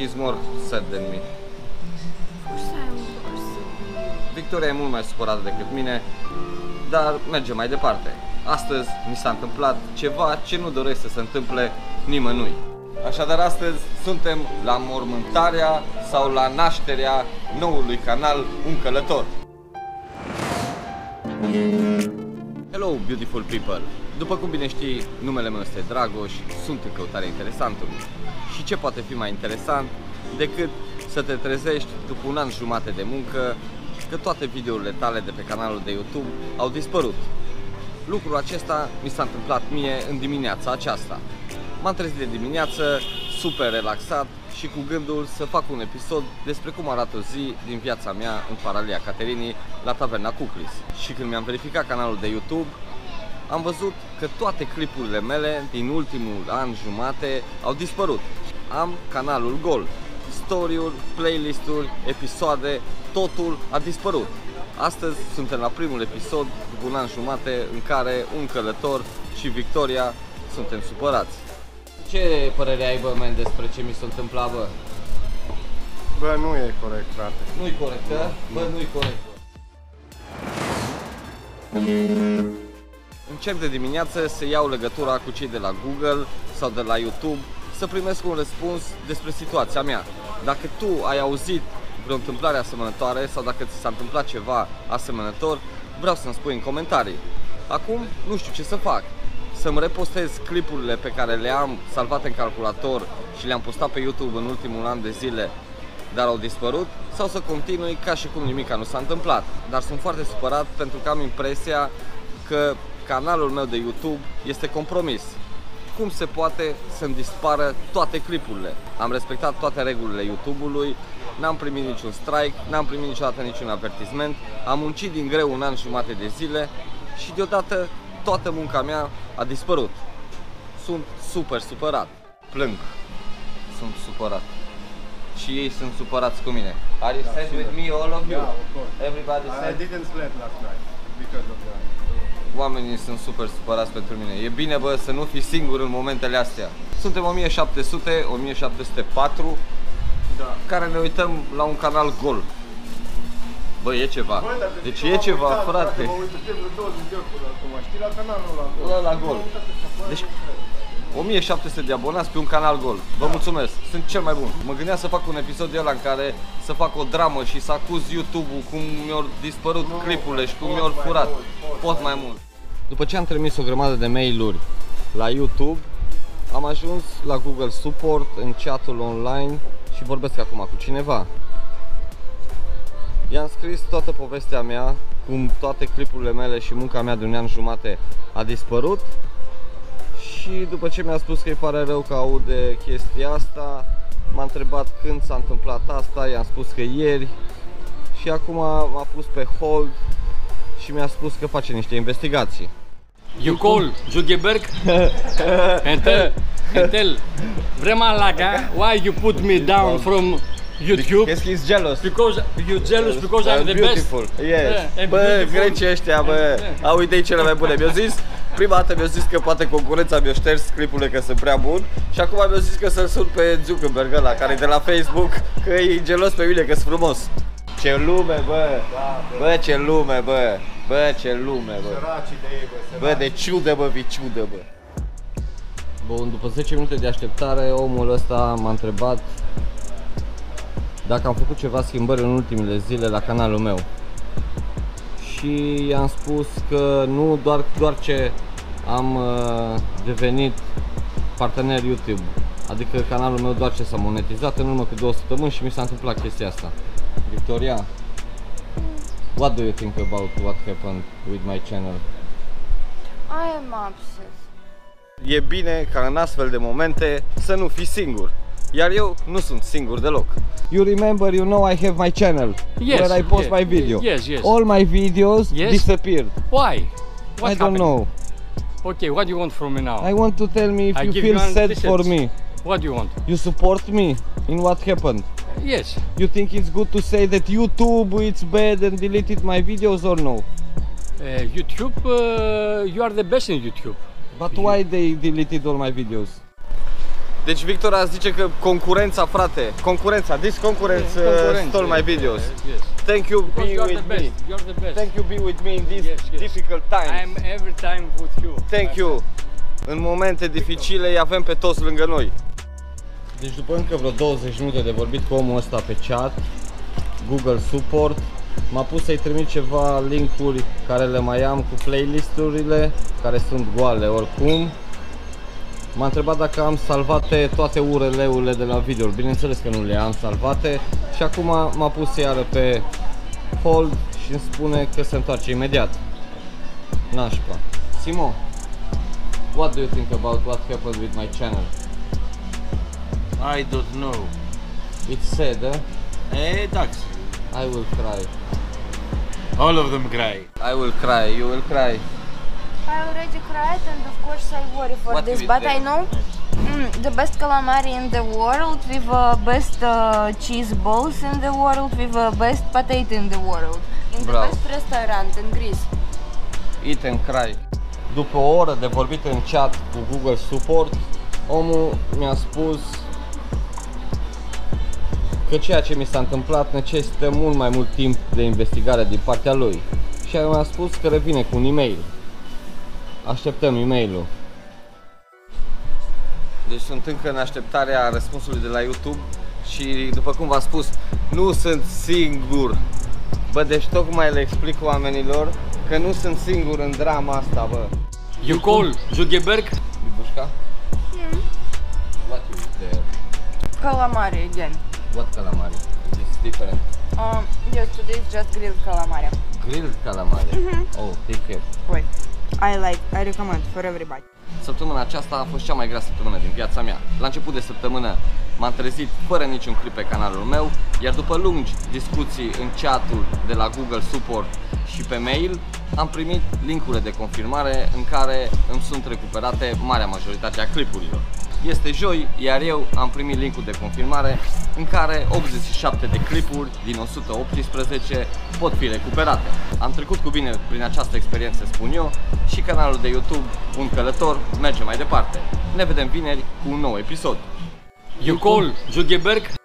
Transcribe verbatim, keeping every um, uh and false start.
She's more sad than me. Victoria e mult mai supărată decât mine, dar mergem mai departe. Astăzi mi s-a întâmplat ceva ce nu doresc să se întâmple nimănui. Așadar, astăzi suntem la mormântarea sau la nașterea noului canal Un Călător. Hello, beautiful people! După cum bine știi, numele meu este Dragoș, sunt în căutare interesantului. Și ce poate fi mai interesant decât să te trezești după un an jumate de muncă că toate videourile tale de pe canalul de YouTube au dispărut. Lucrul acesta mi s-a întâmplat mie în dimineața aceasta. M-am trezit de dimineață, super relaxat și cu gândul să fac un episod despre cum arată o zi din viața mea în paralia Caterinii la Taverna Cuclis. Și când mi-am verificat canalul de YouTube, am văzut că toate clipurile mele din ultimul an jumate au dispărut. Am canalul gol. Story-uri, playlist-uri, episoade, totul a dispărut. Astăzi suntem la primul episod după un an jumate în care Un Călător și Victoria suntem supărați. Ce părere ai, bă, man, despre ce mi s-a întâmplat, bă? Bă, nu e corect, frate. Nu-i corect, da? Bă, nu-i corect. Încerc de dimineață să iau legătura cu cei de la Google sau de la YouTube să primesc un răspuns despre situația mea. Dacă tu ai auzit vreo întâmplare asemănătoare sau dacă ți s-a întâmplat ceva asemănător, vreau să-mi spui în comentarii. Acum nu știu ce să fac. Să-mi repostez clipurile pe care le-am salvat în calculator și le-am postat pe YouTube în ultimul an de zile, dar au dispărut, sau să continui ca și cum nimica nu s-a întâmplat. Dar sunt foarte supărat pentru că am impresia că canalul meu de YouTube este compromis. Cum se poate să-mi dispară toate clipurile? Am respectat toate regulile YouTube-ului, n-am primit niciun strike, n-am primit niciodată niciun avertisment, am muncit din greu un an și jumate de zile și deodată toată munca mea a dispărut. Sunt super supărat. Plâng. Sunt supărat. Și ei sunt supărați cu mine. Are you sad with me, all of you? Yeah, of course. Everybody sad? I didn't sleep last night because of that. Oamenii sunt super supărați pentru mine. E bine, bă, să nu fii singur în momentele astea. Suntem o mie șapte sute, o mie șapte sute patru, da, care ne uităm la un canal gol. Bă, e ceva. Bă, deci e ceva, uitat, frate. Mă uit acum, știi, la canalul ăla, la, la, la gol. Deci o mie șapte sute de abonați pe un canal gol. Vă da. mulțumesc, sunt cel mai bun. Mă gândeam să fac un episod de ăla în care să fac o dramă și să acuz YouTube-ul cum mi-au dispărut no, clipurile și cum mi-au furat. Pot, pot mai mult. După ce am trimis o grămadă de mail-uri la YouTube, am ajuns la Google Support, în chat-ul online și vorbesc acum cu cineva. I-am scris toată povestea mea, cum toate clipurile mele și munca mea de un an jumate a dispărut. Și după ce mi-a spus că îi pare rău că aude chestia asta, m-a întrebat când s-a întâmplat asta, i-am spus că ieri. Și acum m-a pus pe hold și mi-a spus că face niște investigații. You call Zuckerberg and tell, and tell Vremalaga why you put me down from YouTube. Because he's jealous. Because you're jealous because I'm, I'm the beautiful. Best. Yes. Yeah, bă, grecii ăștia, bă, au idei cele mai bune. Mi-au zis, prima dată mi-au zis că poate concurența mi-a șters clipurile că sunt prea bun. Și acum mi-au zis că să-l sun pe Zuckerberg ăla, care de la Facebook, că e gelos pe mine, că sunt frumos. Ce lume, bă! Da, bă. Bă, ce lume, bă! Bă, ce lume, bă! Săracii de ei, bă, bă, de ciudă, bă, viciudă, bă! Bun, după zece minute de așteptare, omul ăsta m-a întrebat dacă am făcut ceva schimbări în ultimele zile la canalul meu. Și i-am spus că nu, doar, doar ce am uh, devenit partener YouTube. Adică canalul meu doar ce s-a monetizat în urmă cu două săptămâni și mi s-a întâmplat chestia asta. Victoria, what do you think about what happened with my channel? I am upset. E bine ca în astfel de momente să nu fii singur. Iar eu nu sunt singur deloc. You remember, you know I have my channel, yes, where I post yes, my video. Yes, yes. All my videos yes. disappeared. Why? What I happened? don't know. Okay, what do you want from me now? I want to tell me if I you feel sad distance. for me. What do you want? You support me in what happened. Yes. You think it's good to say that YouTube it's bad and deleted my videos or no? Uh, YouTube, uh, you are the best in YouTube. But why they deleted all my videos? Deci Victoria zice că concurența, frate, concurența, this concurrence uh, stole my videos. Yes. Thank you, be you with me. You're the best. Thank you, be with me in these yes, yes. difficult times. I am every time with you. Thank you. În momente dificile îi avem pe toți lângă noi. Deci după încă vreo douăzeci de minute de vorbit cu omul ăsta pe chat, Google Support, m-a pus să-i trimit ceva link-uri care le mai am cu playlist-urile, care sunt goale oricum. M-a întrebat dacă am salvate toate U R L-urile de la video-uri. Bineînțeles că nu le am salvate și acum m-a pus iară pe hold și îmi spune că se întoarce imediat. Nașpa. Simo, what do you think about what happened with my channel? I don't know. It's sad, eh? Eh, dax. I will cry. All of them cry. I will cry, you will cry. I already cried and of course I worry for what this, but there? I know mm, the best calamari in the world, with the uh, best uh, cheese balls in the world, with the uh, best potato in the world, in the Bravo. Best restaurant in Greece. Eat and cry. După o oră de vorbit în chat cu Google Support, omul mi-a spus că ceea ce mi s-a întâmplat necesită mult mai mult timp de investigare din partea lui și mi-a spus că revine cu un e-mail. Așteptăm e-mailul. Deci sunt încă în așteptarea răspunsului de la YouTube și după cum v-am spus, nu sunt singur. Bă, deci tocmai le explic oamenilor că nu sunt singur în drama asta, bă. You call Zuckerberg? Bibușca? Mm. What is there? Calamari again. What calamari? It's different. Um, yes, today is just grilled calamari. Grilled calamari? Mm-hmm. Oh, take care. Wait. I like, I recommend for everybody. Săptămâna aceasta a fost cea mai grea săptămână din viața mea. La început de săptămână m-am trezit fără niciun clip pe canalul meu, iar după lungi discuții în chat-ul de la Google Support și pe mail, am primit link-urile de confirmare în care îmi sunt recuperate marea majoritate a clipurilor. Este joi, iar eu am primit link-ul de confirmare în care optzeci și șapte de clipuri din o sută optsprezece pot fi recuperate. Am trecut cu bine prin această experiență, spun eu, și canalul de YouTube Un Călător merge mai departe. Ne vedem vineri cu un nou episod. You call Zuckerberg?